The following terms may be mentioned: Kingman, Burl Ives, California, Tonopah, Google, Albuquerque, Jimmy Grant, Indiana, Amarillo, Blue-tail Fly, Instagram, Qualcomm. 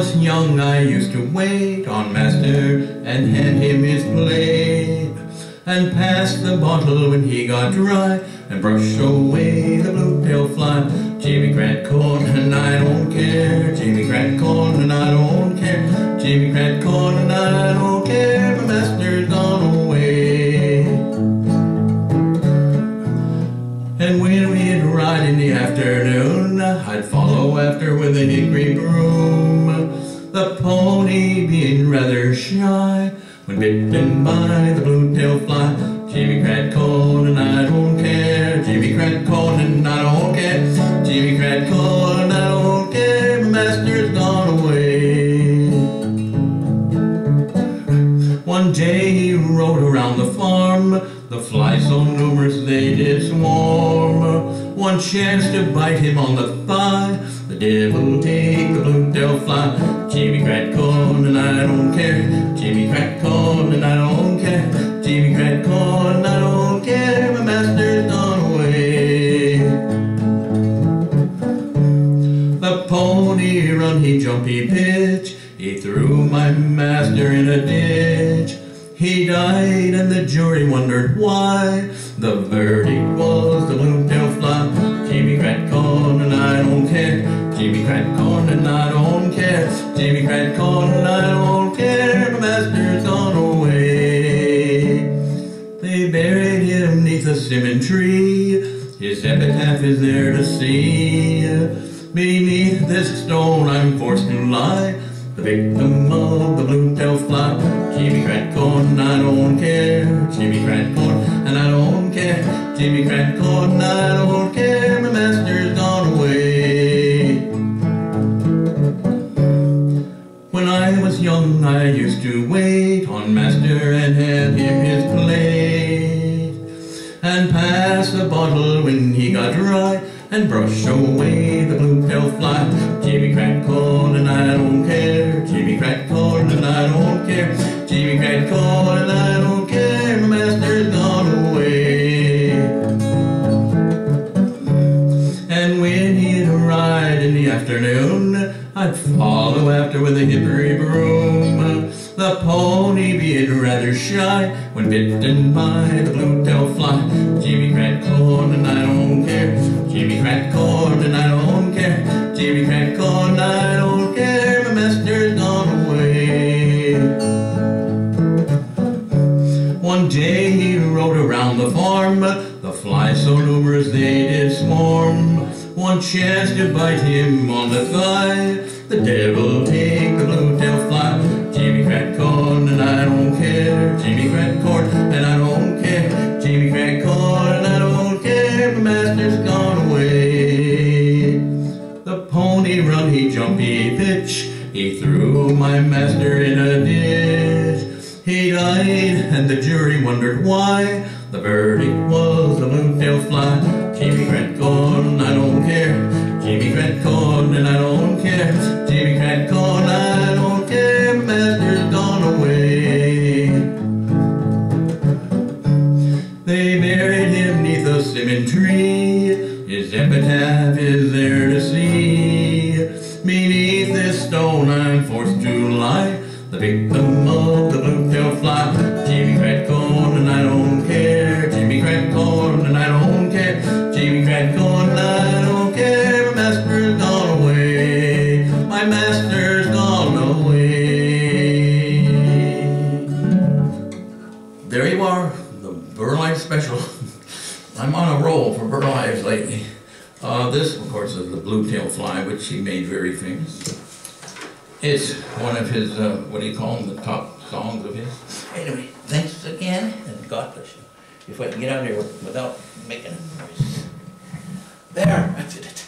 was young, I used to wait on master and hand him his plate, and pass the bottle when he got dry, and brush away the blue-tailed fly. Jimmy Grant called and I don't care, Jimmy Grant called and I don't care, Jimmy Grant called and I don't care, but master's gone away. And when we'd ride in the afternoon, I'd follow after with a hickory broom, the pony being rather shy when bitten by the blue-tailed fly. Jimmy Grant called and I don't care, Jimmy Grant called and I don't care, Jimmy Grant called and I don't care, but master's gone away. One day he rode around the farm, the flies so numerous they did swarm. One chance to bite him on the thigh, the devil take the blue-tailed fly. Jimmy Grant called and I don't care, Jimmy Grant called and I don't care, Jimmy Grant called and I don't care, my master's gone away. The pony run, he jumped, he pitched, he threw my master in a ditch. He died and the jury wondered why, the verdict was the blue-tailed fly. Jimmy Grant called and I don't care, Jimmy Grant called and I don't care, Jimmy Grant called and I don't care, my master's gone away. They buried him neath a cinnamon tree, his epitaph is there to see. Beneath this stone I'm forced to lie, the victim of the blue-tailed fly. Jimmy Grant called and I don't care, Jimmy Grant called and I don't care, Jimmy Grant called and I don't care, my master's gone away. When I was young I used to wait on master and hand him his plate, and pass the bottle when he got dry, and brush away the blue-tailed fly. Jimmy Grant called and I don't care, Jimmy Grant called and I don't care, Jimmy Grant called and I don't care, my master's gone away. And when he'd ride in the afternoon, I'd follow after with a hickory broom, the pony being rather shy when bitten by the blue-tailed fly. Jimmy Grant called and I don't care, Jimmy Grant called and I don't care, Jimmy Grant called and I don't care, my master's gone away. One day he rode around the farm, the flies so numerous they did swarm. One chance to bite him on the thigh, the devil take the blue-tailed fly. Jimmy Grant called and I don't care, Jimmy Grant called and I don't care, Jimmy Grant called and I don't care, but master's gone away. The pony run, he jumped, he pitched, he threw my master in a ditch. He died and the jury wondered why, the verdict was the blue-tailed fly. Jimmy Grant called and I don't care, Jimmy Grant called and I don't care, Jimmy Grant called and I don't care, master's gone away. They buried him neath a cinnamon tree, his epitaph is there to see. Beneath this stone I'm forced to lie, the victim of the blue-tailed fly. Jimmy Grant called and I don't care, Jimmy Grant called and I don't care, Jimmy Grant called and I don't care, my master's gone away, my master's gone away. There you are, the Burl Ives special. I'm on a roll for Burl Ives lately. This, of course, is the blue-tailed fly, which he made very famous. It's one of his, what do you call them, the top songs of his. Anyway, thanks again, and God bless you. If I can get out of here without making a noise. There, I did it.